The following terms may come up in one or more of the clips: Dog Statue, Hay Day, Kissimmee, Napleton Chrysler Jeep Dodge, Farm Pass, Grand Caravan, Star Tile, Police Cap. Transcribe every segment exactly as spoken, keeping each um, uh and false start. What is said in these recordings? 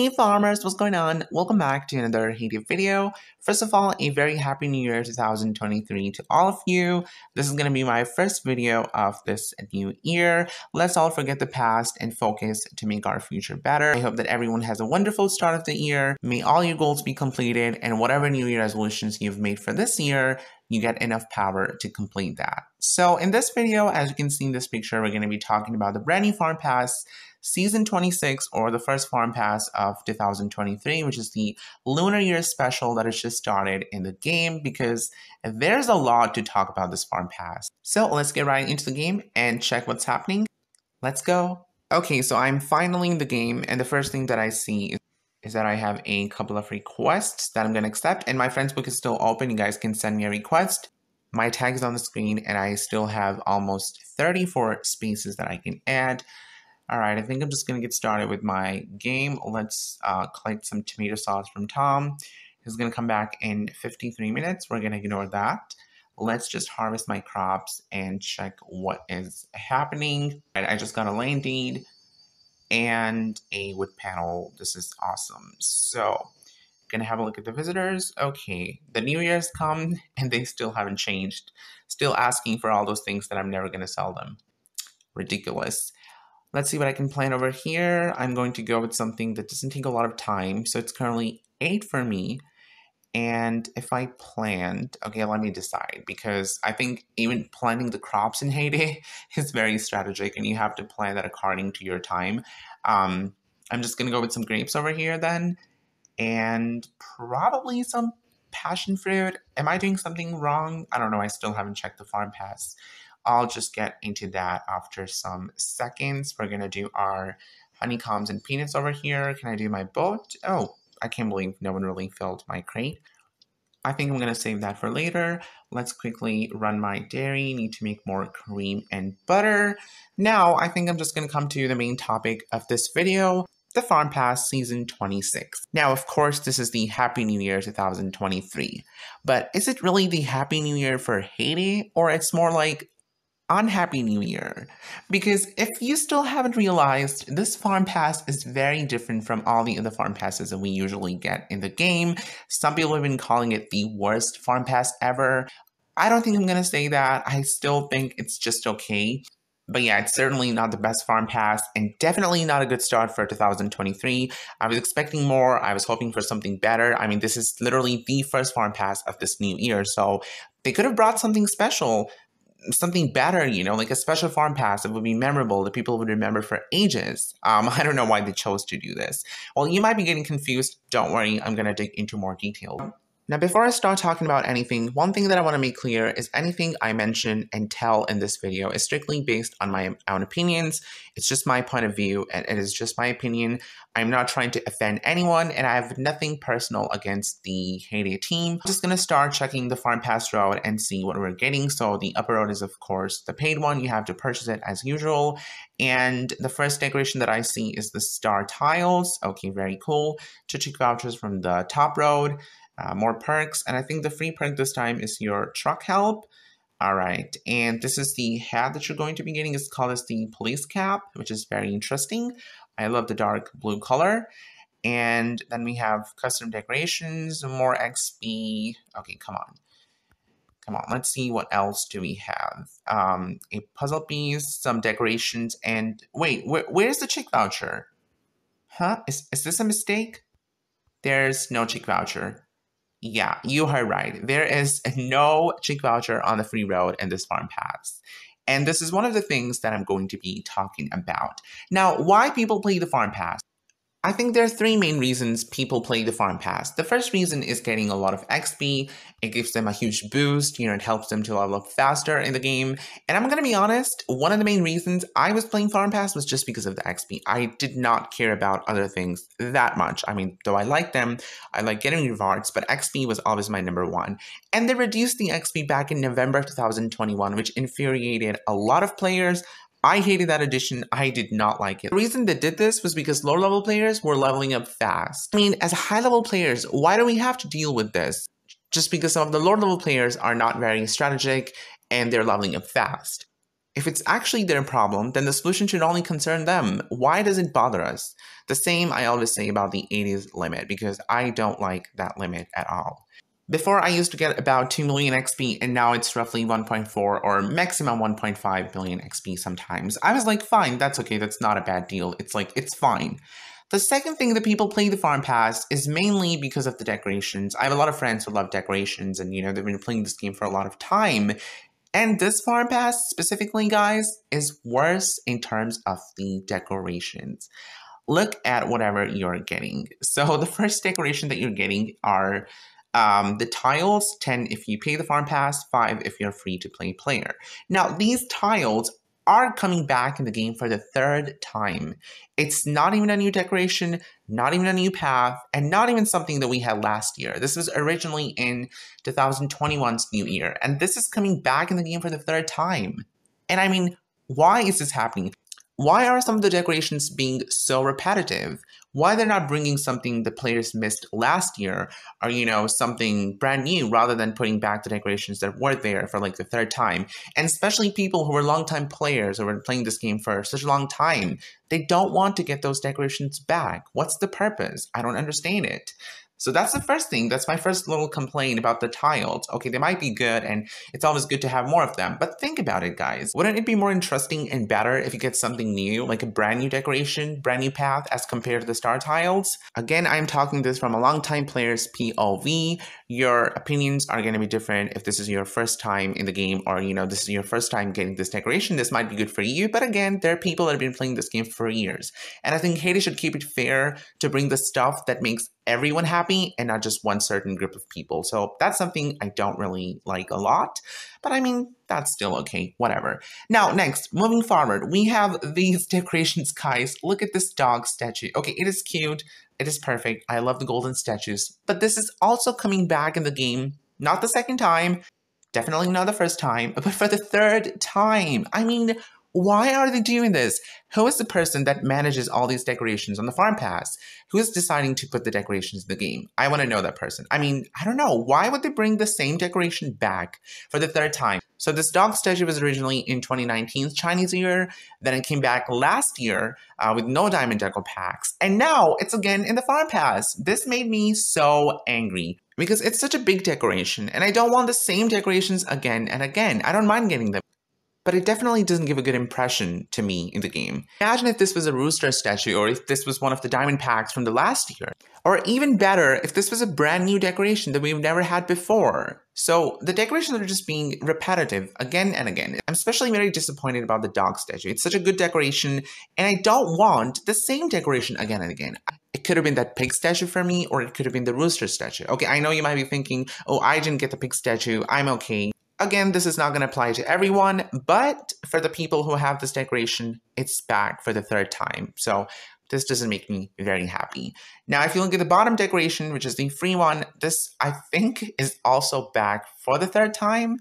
Hey farmers, what's going on? Welcome back to another Hay Day video. First of all, a very happy new year two thousand twenty-three to all of you. This is going to be my first video of this new year. Let's all forget the past and focus to make our future better. I hope that everyone has a wonderful start of the year. May all your goals be completed and whatever new year resolutions you've made for this year, you get enough power to complete that. So in this video, as you can see in this picture, we're going to be talking about the brand new Farm Pass Season twenty-six, or the first Farm Pass of two thousand twenty-three, which is the Lunar Year Special that has just started in the game, because there's a lot to talk about this Farm Pass. So let's get right into the game and check what's happening. Let's go. Okay, so I'm finally in the game, and the first thing that I see is is that I have a couple of requests that I'm going to accept, and my friends book is still open. You guys can send me a request. My tag is on the screen, and I still have almost thirty-four spaces that I can add. All right, I think I'm just going to get started with my game. Let's uh, collect some tomato sauce from Tom. He's going to come back in fifty-three minutes. We're going to ignore that. Let's just harvest my crops and check what is happening. All right, I just got a land deed and a wood panel. This is awesome. So gonna have a look at the visitors. Okay, the new year's come and they still haven't changed, still asking for all those things that I'm never gonna sell them. Ridiculous. Let's see what I can plant over here. I'm going to go with something that doesn't take a lot of time, so it's currently eight for me. And if I plant, okay, let me decide, because I think even planting the crops in Hay Day is very strategic, and you have to plan that according to your time. Um, I'm just going to go with some grapes over here then, and probably some passion fruit. Am I doing something wrong? I don't know. I still haven't checked the Farm Pass. I'll just get into that after some seconds. We're going to do our honeycombs and peanuts over here. Can I do my boat? Oh, I can't believe no one really filled my crate. I think I'm going to save that for later. Let's quickly run my dairy. Need to make more cream and butter. Now, I think I'm just going to come to the main topic of this video, the Farm Pass Season twenty-six. Now, of course, this is the Happy New Year two thousand twenty-three, but is it really the Happy New Year for Hay Day, or it's more like Unhappy New Year? Because if you still haven't realized, this Farm Pass is very different from all the other Farm Passes that we usually get in the game. Some people have been calling it the worst Farm Pass ever. I don't think I'm gonna say that. I still think it's just okay. But yeah, it's certainly not the best Farm Pass, and definitely not a good start for two thousand twenty-three. I was expecting more. I was hoping for something better. I mean, this is literally the first Farm Pass of this new year, so they could have brought something special, something better, you know, like a special Farm Pass that would be memorable, that people would remember for ages. Um, I don't know why they chose to do this. Well, you might be getting confused. Don't worry, I'm going to dig into more detail. Now, before I start talking about anything, one thing that I want to make clear is anything I mention and tell in this video is strictly based on my own opinions. It's just my point of view, and it is just my opinion. I'm not trying to offend anyone, and I have nothing personal against the Hay Day team. I'm just going to start checking the Farm Pass road and see what we're getting. So the upper road is, of course, the paid one. You have to purchase it as usual. And the first decoration that I see is the Star Tiles. Okay, very cool. Chichik vouchers from the top road. Uh, more perks, and I think the free perk this time is your truck help. All right, and this is the hat that you're going to be getting. It's called as the Police Cap, which is very interesting. I love the dark blue color. And then we have custom decorations, more X P. Okay, come on. Come on, let's see what else do we have. Um, a puzzle piece, some decorations, and wait, wh where's the chick voucher? Huh? Is, is this a mistake? There's no chick voucher. Yeah, you are right. There is no chick voucher on the free road in this Farm Pass. And this is one of the things that I'm going to be talking about. Now, why people play the Farm Pass? I think there are three main reasons people play the Farm Pass. The first reason is getting a lot of X P. It gives them a huge boost, you know, it helps them to level up faster in the game. And I'm going to be honest, one of the main reasons I was playing Farm Pass was just because of the X P. I did not care about other things that much. I mean, though I like them, I like getting rewards, but X P was always my number one. And they reduced the X P back in November of two thousand twenty-one, which infuriated a lot of players. I hated that addition. I did not like it. The reason they did this was because low level players were leveling up fast. I mean, as high level players, why do we have to deal with this? Just because some of the low level players are not very strategic and they're leveling up fast. If it's actually their problem, then the solution should only concern them. Why does it bother us? The same I always say about the eighties limit, because I don't like that limit at all. Before I used to get about two million X P, and now it's roughly one point four or maximum one point five million X P sometimes. I was like, fine, that's okay, that's not a bad deal. It's like, it's fine. The second thing that people play the Farm Pass is mainly because of the decorations. I have a lot of friends who love decorations, and you know, they've been playing this game for a lot of time. And this Farm Pass specifically, guys, is worse in terms of the decorations. Look at whatever you're getting. So the first decoration that you're getting are um, the tiles, ten if you pay the Farm Pass, five if you're a free-to-play player. Now, these tiles are coming back in the game for the third time. It's not even a new decoration, not even a new path, and not even something that we had last year. This was originally in twenty twenty-one's new year, and this is coming back in the game for the third time. And I mean, why is this happening? Why are some of the decorations being so repetitive? Why they're not bringing something the players missed last year, or, you know, something brand new, rather than putting back the decorations that were there for like the third time? And especially people who were longtime players who were playing this game for such a long time, they don't want to get those decorations back. What's the purpose? I don't understand it. So that's the first thing. That's my first little complaint about the tiles. Okay, they might be good, and it's always good to have more of them. But think about it, guys. Wouldn't it be more interesting and better if you get something new, like a brand new decoration, brand new path, as compared to the Star Tiles? Again, I'm talking this from a long-time player's P O V. Your opinions are going to be different if this is your first time in the game, or, you know, this is your first time getting this decoration. This might be good for you. But again, there are people that have been playing this game for years. And I think Hay Day should keep it fair to bring the stuff that makes everyone happy and not just one certain group of people. So that's something I don't really like a lot, but I mean, that's still okay, whatever. Now, next, moving forward, we have these decorations, guys. Look at this dog statue. Okay, it is cute. It is perfect. I love the golden statues, but this is also coming back in the game. Not the second time, definitely not the first time, but for the third time. I mean, why are they doing this? Who is the person that manages all these decorations on the Farm Pass? Who is deciding to put the decorations in the game? I want to know that person. I mean, I don't know. Why would they bring the same decoration back for the third time? So this dog statue was originally in twenty nineteen's Chinese year. Then it came back last year uh, with no diamond deco packs. And now it's again in the Farm Pass. This made me so angry, because it's such a big decoration, and I don't want the same decorations again and again. I don't mind getting them, but it definitely doesn't give a good impression to me in the game. Imagine if this was a rooster statue, or if this was one of the diamond packs from the last year. Or even better, if this was a brand new decoration that we've never had before. So the decorations are just being repetitive again and again. I'm especially very disappointed about the dog statue. It's such a good decoration, and I don't want the same decoration again and again. It could have been that pig statue for me, or it could have been the rooster statue. Okay, I know you might be thinking, oh, I didn't get the pig statue, I'm okay. Again, this is not going to apply to everyone, but for the people who have this decoration, it's back for the third time. So this doesn't make me very happy. Now, if you look at the bottom decoration, which is the free one, this, I think, is also back for the third time.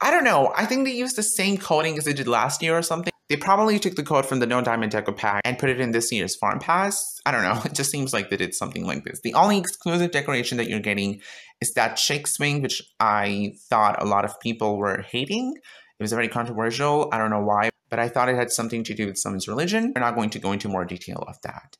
I don't know. I think they used the same coding as they did last year or something. They probably took the code from the No Diamond Deco pack and put it in this year's Farm Pass. I don't know. It just seems like they did something like this. The only exclusive decoration that you're getting is that shake swing, which I thought a lot of people were hating. It was very controversial. I don't know why, but I thought it had something to do with someone's religion. We're not going to go into more detail of that.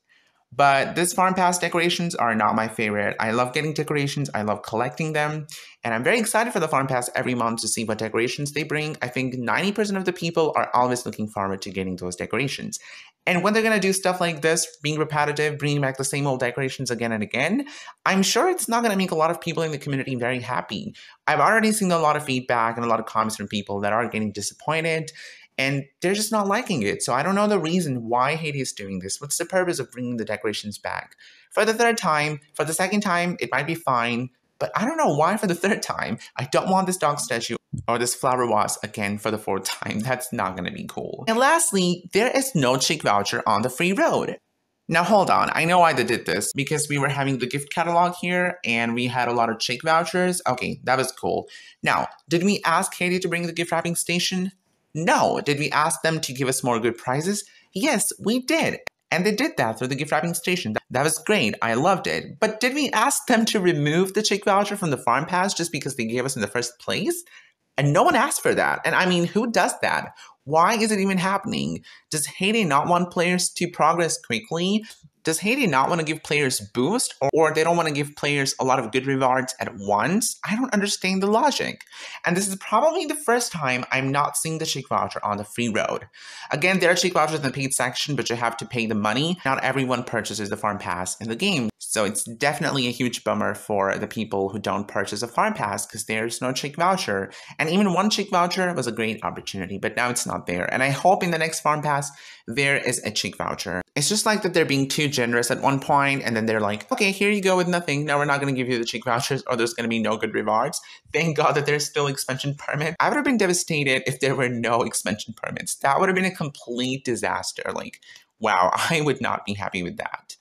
But this Farm Pass decorations are not my favorite. I love getting decorations. I love collecting them. And I'm very excited for the Farm Pass every month to see what decorations they bring. I think ninety percent of the people are always looking forward to getting those decorations. And when they're going to do stuff like this, being repetitive, bringing back the same old decorations again and again, I'm sure it's not going to make a lot of people in the community very happy. I've already seen a lot of feedback and a lot of comments from people that are getting disappointed, and they're just not liking it. So I don't know the reason why Hay Day is doing this. What's the purpose of bringing the decorations back? For the third time, for the second time, it might be fine, but I don't know why for the third time. I don't want this dog statue or this flower vase again for the fourth time. That's not gonna be cool. And lastly, there is no chick voucher on the free road. Now hold on, I know why they did this, because we were having the gift catalog here and we had a lot of chick vouchers. Okay, that was cool. Now, did we ask Hay Day to bring the gift wrapping station? No. Did we ask them to give us more good prizes? Yes, we did. And they did that through the gift wrapping station. That was great. I loved it. But did we ask them to remove the chick voucher from the Farm Pass just because they gave us in the first place? And no one asked for that. And I mean, who does that? Why is it even happening? Does Hay Day not want players to progress quickly? Does Hay Day not want to give players boost, or, or they don't want to give players a lot of good rewards at once? I don't understand the logic. And this is probably the first time I'm not seeing the shake voucher on the free road. Again, there are shake vouchers in the paid section, but you have to pay the money. Not everyone purchases the farm pass in the game. So it's definitely a huge bummer for the people who don't purchase a farm pass because there's no shake voucher. And even one shake voucher was a great opportunity, but now it's not there. And I hope in the next farm pass, there is a shake voucher. It's just like that they're being too generous at one point, and then they're like, okay, here you go with nothing. Now we're not going to give you the cheap vouchers, or there's going to be no good rewards. Thank God that there's still expansion permit. I would have been devastated if there were no expansion permits. That would have been a complete disaster. Like, wow, I would not be happy with that.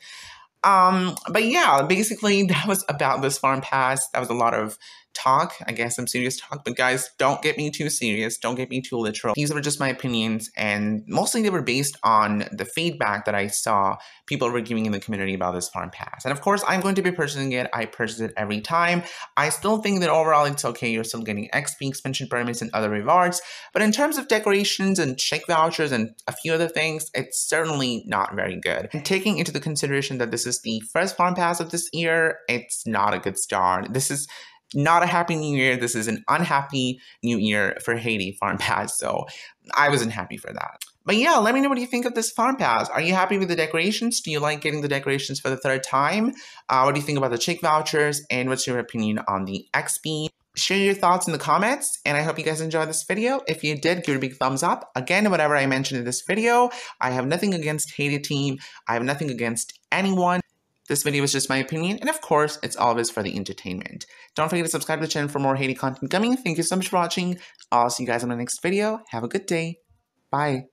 Um, but yeah, basically that was about this farm pass. That was a lot of talk. I guess some serious talk, but guys, don't get me too serious. Don't get me too literal. These were just my opinions, and mostly they were based on the feedback that I saw people were giving in the community about this farm pass. And of course, I'm going to be purchasing it. I purchase it every time. I still think that overall it's okay. You're still getting X P, expansion permits, and other rewards. But in terms of decorations and shake vouchers and a few other things, it's certainly not very good. And taking into the consideration that this is the first farm pass of this year, it's not a good start. This is not a happy new year. This is an unhappy new year for Hay Day farm pass. So I wasn't happy for that. But yeah, let me know what you think of this farm pass. Are you happy with the decorations? Do you like getting the decorations for the third time? Uh, what do you think about the shake vouchers? And what's your opinion on the X P? Share your thoughts in the comments, and I hope you guys enjoyed this video. If you did, give it a big thumbs up. Again, whatever I mentioned in this video, I have nothing against Hay Day team. I have nothing against anyone. This video is just my opinion, and of course, it's always for the entertainment. Don't forget to subscribe to the channel for more Hay Day content coming. Thank you so much for watching. I'll see you guys in my next video. Have a good day. Bye.